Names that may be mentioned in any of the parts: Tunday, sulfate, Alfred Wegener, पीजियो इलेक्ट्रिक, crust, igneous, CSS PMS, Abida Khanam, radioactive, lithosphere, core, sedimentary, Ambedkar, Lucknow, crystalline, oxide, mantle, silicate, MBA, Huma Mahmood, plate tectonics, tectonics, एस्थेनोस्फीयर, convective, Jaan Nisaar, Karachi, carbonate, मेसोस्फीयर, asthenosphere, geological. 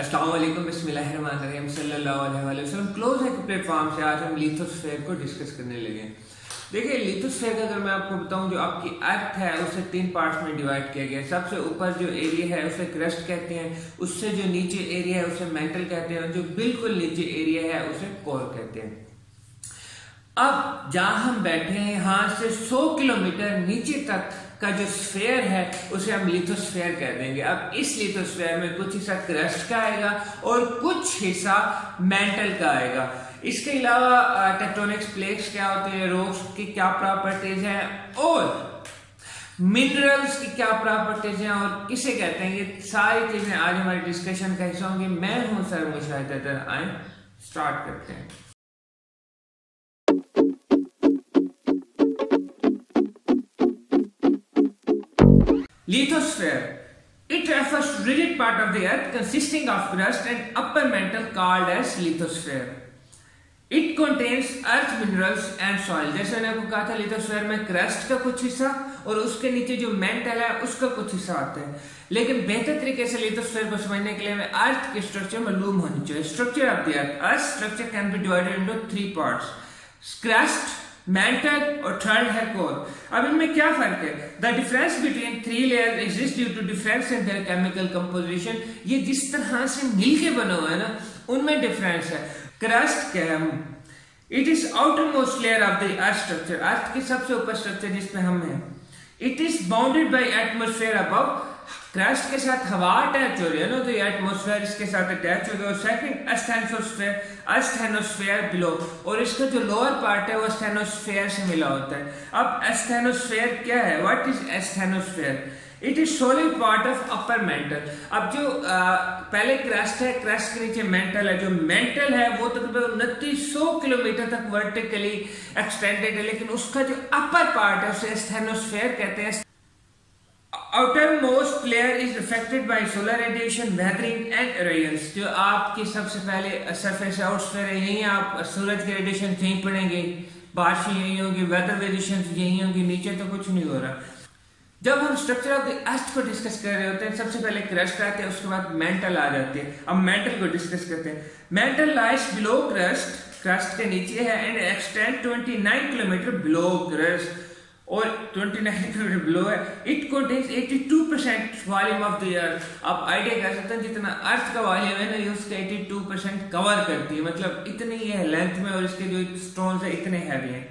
अस्सलाम वालेकुम, बिस्मिल्लाहिर्रहमान निर्रहीम, सल्लल्लाहो अलैहि वसल्लम। क्लोज है प्लेटफॉर्म से आज हम लिथोस्फीयर को डिस्कस करने लगे हैं। देखिए, लिथोस्फीयर का अगर मैं आपको बताऊं, जो आपकी अर्थ है उसे तीन पार्ट्स में डिवाइड किया गया है। सबसे ऊपर जो एरिया है उसे क्रस्ट कहते हैं, उससे जो नीचे एरिया है उसे मेंटल कहते हैं और जो बिल्कुल नीचे एरिया है उसे कोर कहते हैं। अब जहाँ हम बैठे हैं, यहाँ से 100 किलोमीटर नीचे तक का जो स्फेयर है उसे हम लिथोस्फेयर कह देंगे। अब इस लिथोस्फेयर में कुछ हिस्सा क्रस्ट का आएगा और कुछ हिस्सा मेंटल का आएगा। इसके अलावा टेक्टोनिक्स प्लेट्स क्या होते हैं, रॉक्स की क्या प्रॉपर्टीज हैं और मिनरल्स की क्या प्रॉपर्टीज हैं और किसे कहते हैं, ये सारी चीजें आज हमारी डिस्कशन का हिस्सा होंगी। मैं हूं सर मुशाहिदा, आए स्टार्ट करते हैं। Lithosphere. It refers to rigid part of the earth consisting of crust and upper mantle called as lithosphere. It contains earth minerals and soil. जैसे मैंने आपको कहा था, लिथोस्फीयर में क्रस्ट का कुछ हिस्सा और उसके नीचे जो मेंटल है उसका कुछ हिस्सा आता है। लेकिन बेहतर तरीके से लिथोस्फीयर को समझने के लिए हमें अर्थ के स्ट्रक्चर मालूम होनी चाहिए। Structure of the earth structure can be divided into three parts, crust, mantle और थर्ड है कोर। अब इनमें क्या फर्क है? The difference between three layer exist due to difference in their chemical composition. ये जिस तरह से मिलके बना हुआ है ना, उनमें डिफरेंस है। क्रस्ट क्या है? It is outermost layer of the earth structure, earth की सबसे ऊपर स्ट्रक्चर जिसमें हम हैं। It is bounded by atmosphere above, crust के साथ हवा अटैच हो रही है ना, तो ये एटमोस्फेयर इसके साथ अटैच हो गया। और सेकंड एस्थेनोस्फेयर बिलो, और इसका जो लोअर पार्ट है वो एस्थेनोस्फेयर से मिला होता है। अब एस्थेनोस्फेयर क्या है? What is asthenosphere? It is solid part of upper mantle. अब जो पहले क्रस्ट है, क्रस्ट के नीचे मेंटल है। जो मेंटल है वो तकरीबन 2900 किलोमीटर तक वर्टिकली एक्सटेंडेड है, लेकिन उसका जो अपर पार्ट है उसे एस्थेनोस्फेयर कहते हैं। Outermost layer is affected by solar radiation, weathering and irradiance. जो आपकी सबसे पहले सरफेस आउटस्फीयर है, यहीं आप सूरज की रेडिएशन यहीं पड़ेंगे, बारिश यहीं होगी, वेदर वेरिएशन यहीं होंगी, नीचे तो कुछ नहीं हो रहा। जब हम स्ट्रक्चर ऑफ द अर्थ को डिस्कस कर रहे होते हैं, सबसे पहले क्रस्ट आते हैं, उसके बाद मेंटल आ जाते हैं। अब मेंटल को डिस्कस करते हैं। Mantle lies below crust, crust के नीचे है, and extend 29 kilometre below crust और 29 किलोमीटर बिलो है। It contains 82% volume of the earth. आप आइडिया कर सकते हैं जितना अर्थ का वॉल्यूम है ना, ये उसका 82% कवर करती है, मतलब इतनी ये है लेंथ में और इसके जो स्टोन्स है इतने हैवी हैं।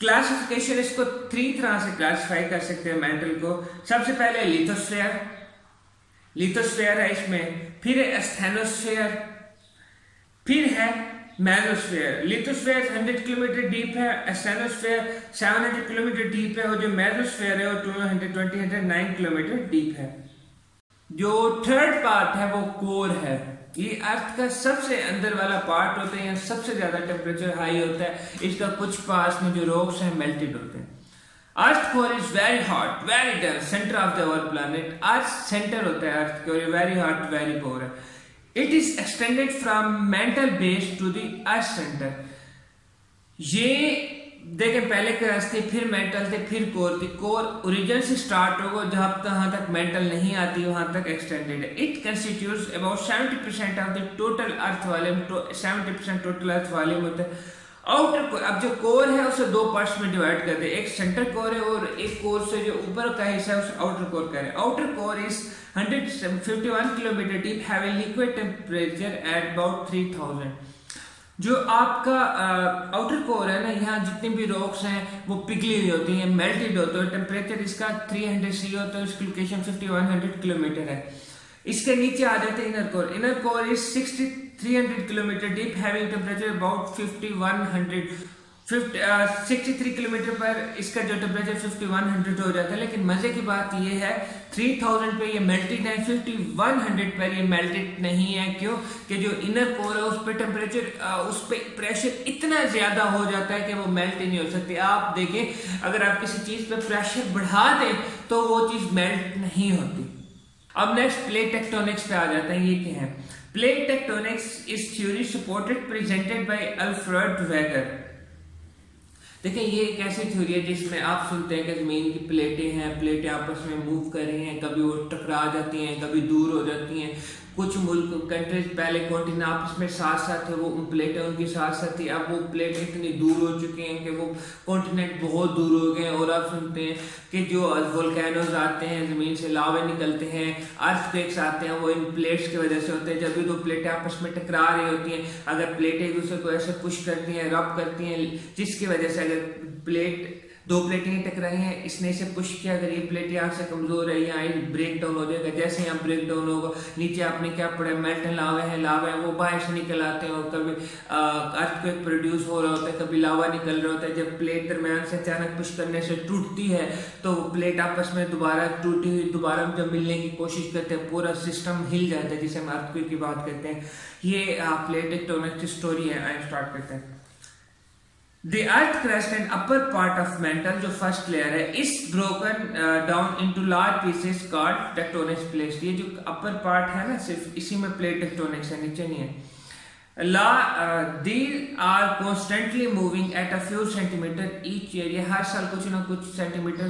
क्लासिफिकेशन इसको तीन तरह से क्लासिफाई कर सकते हैं मेंटल को। सबसे पहले लिथोस्फीयर, लिथोस्फीयर है इसमें, फिर एस्थेनोस्फीयर, फिर है मेसोस्फीयर। लिथोस्फीयर 100 किलोमीटर डीप है, एस्थेनोस्फीयर 700 किलोमीटर डीप है और जो मेसोस्फीयर है वो 209 किलोमीटर डीप है। जो थर्ड पार्ट है वो कोर है। ये अर्थ का सबसे अंदर वाला पार्ट होता है, यहाँ सबसे ज्यादा टेम्परेचर हाई होता है, इसका कुछ पास में जो रॉक्स हैं मेल्टेड होते हैं। Earth core is very hot very dense, centre of the our planet. Earth centre होता है earth core, very hot very core है। It is extended from mantle base to the earth centre. ये देखे, पहले crust थी, फिर mental थी, फिर कोर थी। कोर ओरिजिन से स्टार्ट होगा, जहां तक मेंटल नहीं आती वहां तक एक्सटेंडेड है। It constitutes about 70% of the total earth volume, 70% total earth volume होता है। आउटर कोर, अब जो कोर है उसे दो पार्ट्स में डिवाइड कर दे, एक सेंटर कोर है और एक कोर से जो ऊपर का हिस्सा है उसे आउटर कोर कह रहे हैं। Outer core is 151 kilometre deep, have a liquid temperature at about 3000। जो आपका आउटर कोर है ना, यहाँ जितने भी रॉक्स हैं वो पिघली हुई होती हैं, मेल्टेड होते हैं। टेम्परेचर इसका 300°C होता है, इसकी लोकेशन 5100 किलोमीटर है। इसके नीचे आ जाते हैं inner core. Inner core is 6300 kilometre deep, having temperature about 63 kilometre पर इसका जो टेम्परेचर 5100 हो जाता है। लेकिन मजे की बात यह है, 3000 पे ये मेल्टेड है, 5100 पर ये मेल्टेड नहीं है। क्यों? कि जो इनर कोर है उस पर टेम्परेचर, उस पर प्रेशर इतना ज़्यादा हो जाता है कि वो मेल्ट नहीं हो सकती। आप देखें, अगर आप किसी चीज़ पर प्रेशर बढ़ा दें तो वो चीज़ मेल्ट नहीं होती। अब नेक्स्ट प्लेट टेक्टोनिक्स पे आ जाते हैं। ये क्या है? Plate tectonics is theory supported presented by Alfred वेगर। देखिए, ये एक ऐसी थ्योरी है जिसमें आप सुनते हैं कि जमीन की प्लेटें हैं, प्लेटें आपस में मूव कर रही हैं, कभी वो टकरा जाती हैं, कभी दूर हो जाती हैं, कुछ मुल्क कंट्रीज पहले कॉन्टिनेंट आपस में साथ साथ है, वो उन प्लेटें उनके साथ साथ थी, अब वो प्लेटें इतनी दूर हो चुकी हैं कि वो कॉन्टिनेंट बहुत दूर हो गए हैं। और आप सुनते हैं कि जो वोल्केनोज आते हैं, ज़मीन से लावे निकलते हैं, अर्थक्वेक्स आते हैं, वो इन प्लेट्स की वजह से होते हैं। जब भी दो प्लेटें आपस में टकरा रही होती हैं, अगर प्लेटें एक दूसरे को ऐसे पुश करती हैं, रब करती हैं, जिसकी वजह से अगर प्लेट दो प्लेटें टकराई हैं, इसने इसे पुश किया, अगर ये प्लेट यहाँ से कमज़ोर है, यहाँ ब्रेक डाउन हो जाएगा। जैसे यहाँ ब्रेक डाउन होगा, नीचे आपने क्या पड़ा है, मेल्टन लावा है, लावा है वो बाहर से निकल आते हैं और कभी अर्थक्वेक प्रोड्यूस हो रहा होता है, कभी लावा निकल रहा होता है। जब प्लेट दरम्यान से अचानक पुश करने से टूटती है तो प्लेट आपस में दोबारा टूटी हुई दोबारा जब मिलने की कोशिश करते हैं, पूरा सिस्टम हिल जाता है, जिसे हम अर्थक्वेक की बात करते हैं। ये प्लेट टेक्टोनिक्स की स्टोरी है। आइए स्टार्ट करते हैं। The earth crust and upper part of mantle, जो फर्स्ट लेयर है, is broken down into large pieces called tectonics plates। ये जो upper part है ना, सिर्फ इसी में plate tectonics है, नीचे नहीं है। These are constantly moving at a few centimeter each year। ये हर साल कुछ ना कुछ सेंटीमीटर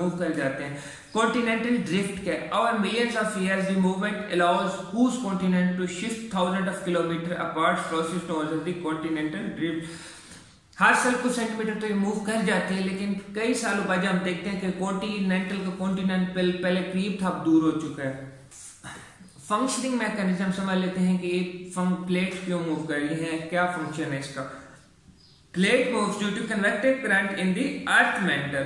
मूव कर जाते हैं। Continental drift के over millions of years the movement allows whose continent to shift thousands of kilometers apart, process known as the continental drift। हर साल कुछ सेंटीमीटर तो ये मूव कर जाती है, लेकिन कई सालों बाद हम देखते हैं कि कॉन्टिनेंटल का कॉन्टिनेंट पहले करीब था, अब दूर हो चुका है। फंक्शनिंग मैकेनिज्म समझ लेते हैं कि ये प्लेट क्यों मूव कर रही है, क्या फंक्शन है इसका। Plate moves due to convective current in the earth mantle.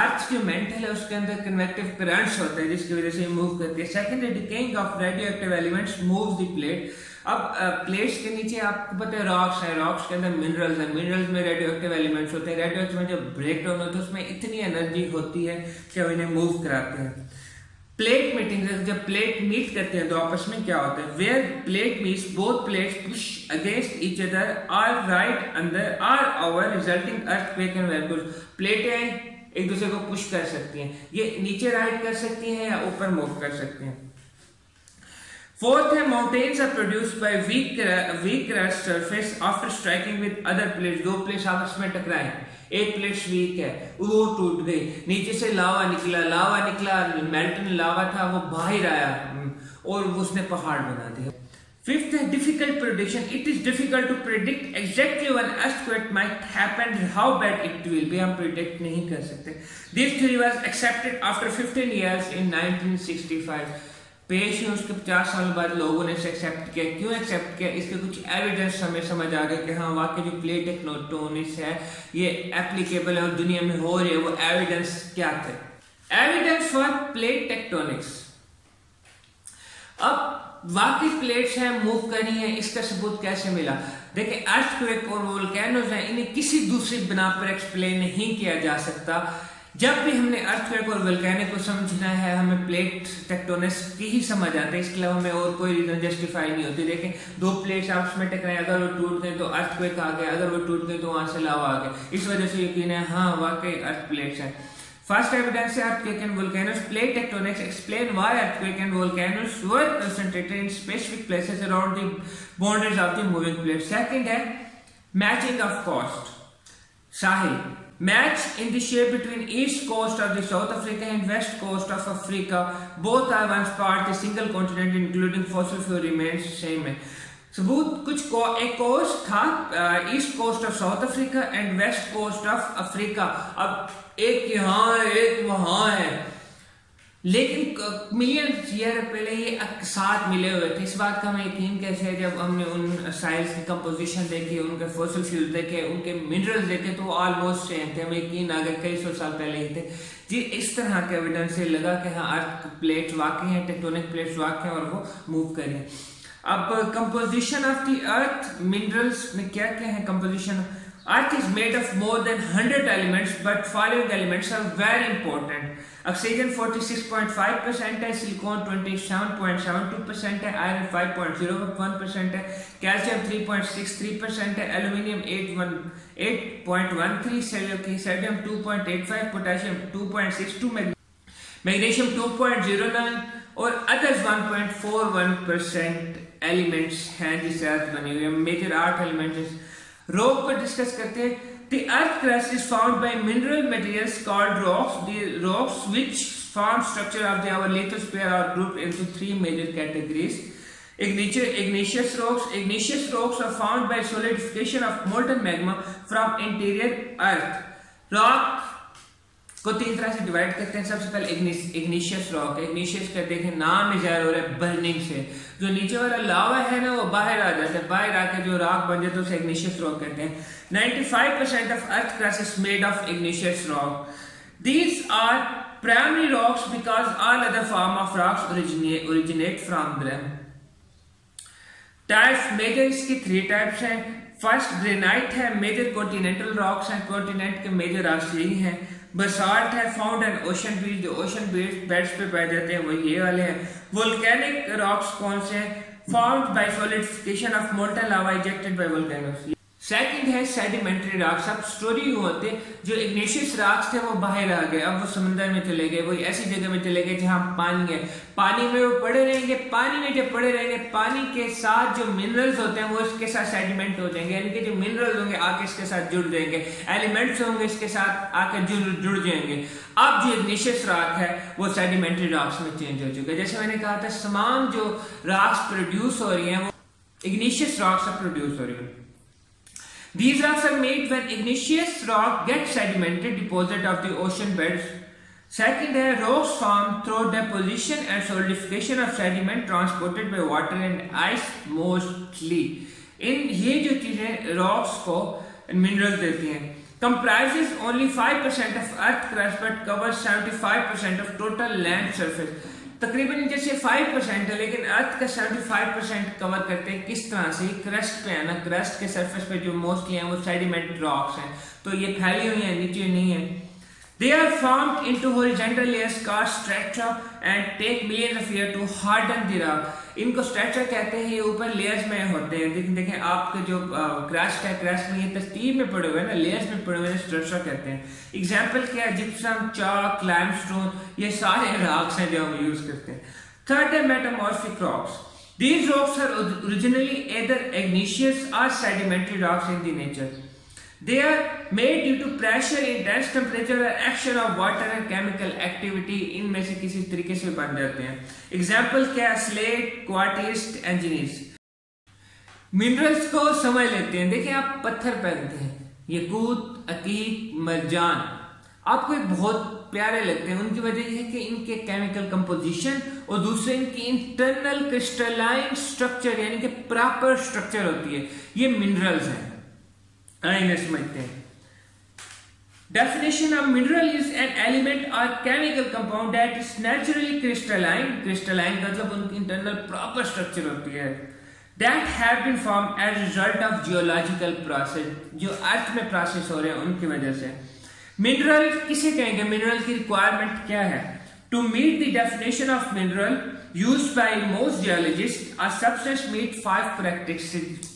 Earth जो मेंटल है उसके अंदर कन्वेक्टिव करंट्स होते हैं, जिसकी वजह से मूव करती है। Second, decaying of radioactive elements moves the plate. अब प्लेट्स के नीचे आपको पता है रॉक्स हैं, रॉक्स के अंदर मिनरल्स हैं, मिनरल्स में रेडियोएक्टिव एलिमेंट्स होते हैं, रेडियोएक्टिव में जब ब्रेक डाउन होता है उसमें इतनी एनर्जी होती है कि वो इन्हें मूव कराते हैं। प्लेट मीटिंग, जब प्लेट मीट करते हैं तो आपस में क्या होता है, where plate meets both plates push against each other are right अंदर are our resulting earthquake and वेलकुल। प्लेटें एक दूसरे को पुश कर सकती हैं, ये नीचे राइट कर सकती हैं या ऊपर मूव कर सकती हैं। Fourth है, mountains are produced by weak crust surface after striking with other plates। दो प्लेट्स आपस में टकराए, एक प्लेट वीक है, वो टूट गई, नीचे से लावा निकला, मेल्टन लावा था वो बाहर आया और उसने पहाड़ बना दिया। Fifth है, difficult prediction। It is difficult to predict exactly when earthquake might happen and how bad it will be। हम predict नहीं कर सकते। This theory was accepted after 15 years in 1965। पेश ही उसके 50 साल बाद लोगों ने इसे एक्सेप्ट किया। क्यों एक्सेप्ट किया, इसके कुछ एविडेंस हमें समझ आ गए कि हाँ वाकई जो प्लेट टेक्टोनिक्स है ये एप्लीकेबल है और दुनिया में हो रही है। वो एविडेंस क्या थे, एविडेंस फॉर प्लेट टेक्टोनिक्स। अब वाकई प्लेट्स हैं, मूव करनी है, इसका सबूत कैसे मिला। देखिए, अर्थक्वेक और वोल्केनोज हैं, इन्हें किसी दूसरी बिना पर एक्सप्लेन नहीं किया जा सकता। जब भी हमने अर्थक्वेक और वोल्केनो को समझना है, हमें प्लेट टेक्टोनिक्स की ही समझ आते हैं, इसके अलावा हमें और कोई रीजन जस्टिफाई नहीं होती। देखें, दो प्लेट्स आपस में टकराए, अगर वो टूट गए तो अर्थक्वेक आ गया, अगर वो टूट गए तो वहां से लावा आ गया, इस वजह से यकीन है हाँ वाकई अर्थ प्लेट्स हैं। First evidence है earthquake and volcanoes। Plate tectonics explain why earthquake and volcanoes were concentrated in specific places around the boundaries of the moving plates। Second है matching of coast। Sahel match in the shape between east coast of the South Africa and west coast of Africa, both are once part the single continent including fossil fuel remains same है। सबूत कुछ एक coast था east coast of South Africa and west coast of Africa. अब एक यहाँ है एक वहाँ है, लेकिन मिलियन ईयर पहले ये साथ मिले हुए थे। इस बात का हमें यकीन कैसे है, जब हमने उन साइल्स की कंपोजिशन देखी, उनके फॉसिल फ्यूल देखे, उनके मिनरल्स देखे तो ऑलमोस्ट सेम थे। हमें यकीन आ गया कई सौ साल पहले ही थे जी। इस तरह के एविडेंस से लगा कि हाँ अर्थ प्लेट्स वाकई हैं, टेक्टोनिक प्लेट्स वाकई हैं और वो मूव करें। अब composition of the earth, minerals में क्या क्या है composition. Earth is made of more than 100 elements but following elements are very important. Oxygen 46.5% है, सिलिकॉन 27.72% है, आयरन 5.01% है, कैल्शियम 3.63% है, एल्यूमिनियम 8.13, सोडियम 2.85, पोटेशियम 2.62, मैग्नीशियम 2.09 और अदर्स 1.41% एलिमेंट्स हैं जिससे अर्थ बनी हुई है। Major 8 elements. रॉक को डिस्कस करते हैं। The earth crust is formed by mineral materials called rocks। The rocks which form structure of our lithosphere are grouped into three major categories। Igneous rocks are formed by solidification of molten magma from interior earth. Rock को तीन तरह से divide करते हैं. सबसे पहले igneous rock. Igneous का देखें नाम ही जाहिर हो रहा है बर्निंग से, जो नीचे वाला लावा है ना वो बाहर आ जाता है, बाहर आके जो रॉक बन जाता है उसे इग्निशियस रॉक कहते हैं. 95% of earth crust is made of igneous rock. These are primary rocks because all other form of rocks originate from them. Types major इसकी 3 types हैं. First granite है, major continental rocks हैं, continent के major rocks यही हैं. Basalt है, found in ocean beds, जो ocean beds पे पाए जाते हैं वो ये वाले हैं. Volcanic rocks कौन से हैं? Formed by solidification of molten lava ejected by volcanoes. Second है सेडिमेंट्री रॉक्स. अब स्टोरी होते जो इग्निशियस रॉक्स थे वो बाहर आ गए, अब वो समंदर में चले गए, वो ऐसी जगह में चले गए जहाँ पानी है, पानी में वो पड़े रहेंगे, पानी में जब पड़े रहेंगे पानी के साथ जो मिनरल्स होते हैं वो इसके साथ सेडिमेंट हो जाएंगे, यानी कि जो मिनरल्स होंगे आके इसके साथ जुड़ जाएंगे, एलिमेंट्स होंगे इसके साथ आके जुड़ जाएंगे. अब जो इग्निशियस रॉक है वो सेडिमेंट्री रॉक्स में चेंज हो चुके. जैसे मैंने कहा था तमाम जो रॉक्स प्रोड्यूस हो रही हैं वो इग्निशियस रॉक्स से प्रोड्यूस हो रही है. These rocks are made when igneous rock gets sedimentary deposit of the ocean beds. Second है rocks formed through deposition and solidification of sediment transported by water and ice mostly. इन ये जो चीजें rocks को minerals देती हैं. Comprises only 5% of earth crust but covers 75% of total land surface. तकरीबन जैसे 5% है लेकिन अर्थ का 75% कवर करते हैं. किस तरह से क्रस्ट पे है ना, क्रस्ट के सरफेस पे जो मोस्टली हैं वो सेडिमेंट रॉक्स हैं, तो ये फैली हुई हैं, नीचे नहीं है. They are formed into horizontal layers called strata and take millions of year to harden the rock. इनको स्ट्रैटा कहते हैं, ये ऊपर लेयर्स में होते हैं. लेकिन देखें आपके जो क्रस्ट है, क्रस्ट में ये तस्तीब में पड़े हुए हैं ना, लेयर्स में पड़े हुए हैं, स्ट्रैटा कहते हैं. एग्जाम्पल क्या है? जिप्सम, चॉक, लाइमस्टोन, ये सारे रॉक्स हैं जो हम यूज करते हैं. थर्ड है metamorphic rocks. These rocks are originally either igneous और sedimentary rocks in the nature. They are made due to pressure, intense temperature, action of water and chemical activity. इनमें से किसी तरीके से बन जाते हैं. Example क्या है? Slate, quartz, gneiss. Minerals को समझ लेते हैं. देखिए आप पत्थर पहनते हैं, यकूत, अकीक, मरजान, आपको बहुत प्यारे लगते हैं. उनकी वजह यह है कि इनके केमिकल कंपोजिशन और दूसरे इनकी इंटरनल क्रिस्टलाइन स्ट्रक्चर यानी कि प्रॉपर स्ट्रक्चर होती है. ये मिनरल्स हैं. आइए समझते हैं. Definition of mineral is an element और chemical compound that is naturally crystalline. Crystalline का मतलब उनकी इंटरनल प्रॉपर स्ट्रक्चर होती है. That have been form as result of geological process, जो अर्थ में प्रोसेस हो रहे हैं उनकी वजह से. मिनरल किसे कहेंगे? मिनरल की रिक्वायरमेंट क्या है? To meet the definition of mineral used by most geologist a substance meet 5 characteristics.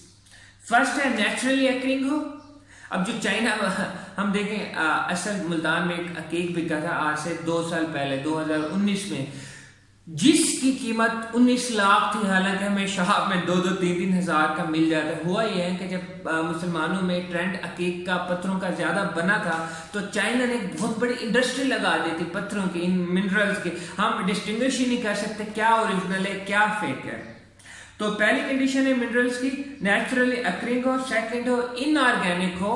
First है नेचुरली अकरिंग हो. अब जो चाइना हम देखें, असल मुल्तान में एक केक बिका था आज से 2 साल पहले 2019 में, जिसकी कीमत 19 लाख थी. हालांकि हमें शहर में 2-3 हज़ार का मिल जाता. हुआ यह है कि जब मुसलमानों में ट्रेंड अकेक का, पत्थरों का ज़्यादा बना था, तो चाइना ने एक बहुत बड़ी इंडस्ट्री लगा दी थी पत्थरों की, इन मिनरल्स की. हम डिस्टिंग्विश ही नहीं कर सकते क्या ओरिजिनल है क्या फेक है. तो पहली कंडीशन है मिनरल्स की नेचुरली अकरिंग हो. सेकंड हो इनऑर्गेनिक हो,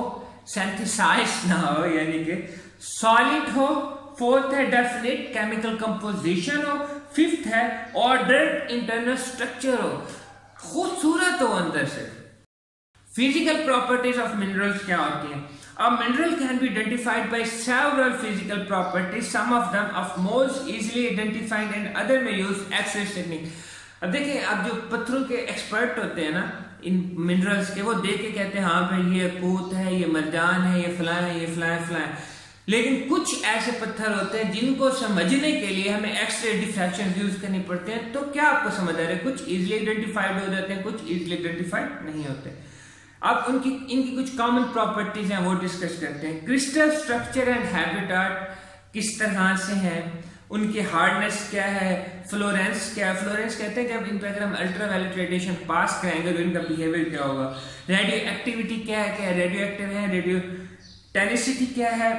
सिंथेसाइज ना हो यानी कि सॉलिड हो. फोर्थ है डेफिनेट केमिकल कंपोजिशन हो. फिफ्थ है ऑर्डर्ड इंटरनल स्ट्रक्चर हो, खूबसूरत हो अंदर से. फिजिकल प्रॉपर्टीज ऑफ मिनरल्स क्या होती हैं? A mineral can be identified by several physical properties. Some of them are most easily identified and other may use X-ray technique. अब देखिए अब जो पत्थरों के एक्सपर्ट होते हैं ना इन मिनरल्स के, वो देख के कहते हैं हाँ भाई ये यकूत है, ये मरजान है, ये फलां है, ये फलां है, फलां है. लेकिन कुछ ऐसे पत्थर होते हैं जिनको समझने के लिए हमें एक्सरे डिफ्रैक्शन यूज करनी पड़ते हैं. तो क्या आपको समझ आ रहा है? कुछ इजीली आइडेंटिफाइड हो जाते हैं, कुछ इजीली आइडेंटिफाइड नहीं होते. अब उनकी इनकी कुछ कॉमन प्रॉपर्टीज हैं वो डिस्कस करते हैं. क्रिस्टल स्ट्रक्चर एंड हैबिटेट किस तरह से है, उनकी हार्डनेस क्या है, फ्लोरेंस क्या है. फ्लोरेंस कहते हैं जब इन पर अगर हम अल्ट्रावायलेट रेडिएशन पास कराएंगे तो इनका बिहेवियर क्या होगा. रेडियो एक्टिविटी क्या है, रेडियो एक्टिव है. रेडियो टेनिसिटी क्या है,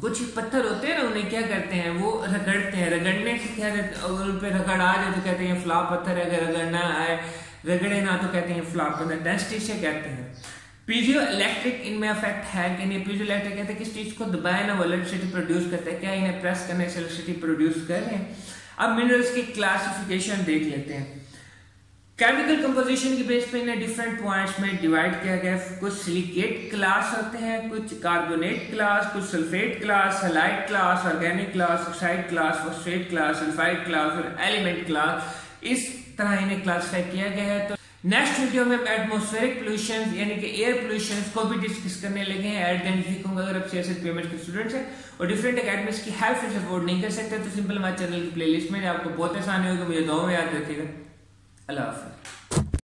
कुछ पत्थर होते हैं ना, उन्हें क्या करते हैं वो रगड़ते हैं, रगड़ने से क्या उन पर रगड़ आ जाए तो कहते हैं फ्ला पत्थर, अगर रगड़ना आए रगड़े ना तो कहते हैं फ्ला पत्थर। डेंसिटी से कहते हैं पीजियो इलेक्ट्रिक इनमें अफेक्ट है कि नहीं। पीजियो इलेक्ट्रिक कहते हैं किस चीज़ को दबाए ना वो इलेक्ट्रिसिटी प्रोड्यूस करता है, क्या इन्हें प्रेस करने से इलेक्ट्रिसिटी प्रोड्यूस कर रहे हैं। अब मिनरल्स की क्लासिफिकेशन देख लेते हैं। केमिकल कंपोजिशन के बेस पे इन्हें डिफरेंट पॉइंट्स में डिवाइड किया गया। कुछ सिलिकेट क्लास होते हैं, कुछ कार्बोनेट क्लास, कुछ sulphate class, halide class, organic class, oxide class, phosphate class, sulphide class और एलिमेंट क्लास। इस तरह इन्हें क्लासिफाई किया गया है। तो नेक्स्ट वीडियो में एटमॉस्फेरिक पोल्यूशन यानी कि एयर पोल्यूशन को भी डिस्कस करने लगे हैं। एडमिक होंगे अगर आप CSS PMS के स्टूडेंट्स हैं और डिफरेंट अकेडमीज की हेल्प से अफोर्ड नहीं कर सकते तो सिंपल हमारे चैनल की प्लेलिस्ट में आपको बहुत आसानी होगी। मुझे गाँव में याद रखिएगा। अल्लाह हाफ़िज़।